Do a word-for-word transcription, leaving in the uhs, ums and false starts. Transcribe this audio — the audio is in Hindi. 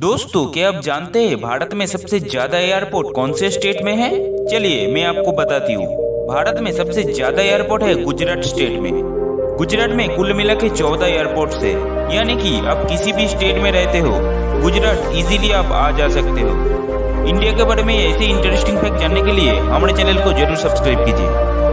दोस्तों क्या आप जानते हैं भारत में सबसे ज्यादा एयरपोर्ट कौन से स्टेट में है? चलिए मैं आपको बताती हूँ। भारत में सबसे ज्यादा एयरपोर्ट है गुजरात स्टेट में। गुजरात में कुल मिला के चौदह एयरपोर्ट है, यानी कि आप किसी भी स्टेट में रहते हो गुजरात इजीली आप आ जा सकते हो। इंडिया के बारे में ऐसे इंटरेस्टिंग फैक्ट जानने के लिए हमारे चैनल को जरूर सब्सक्राइब कीजिए।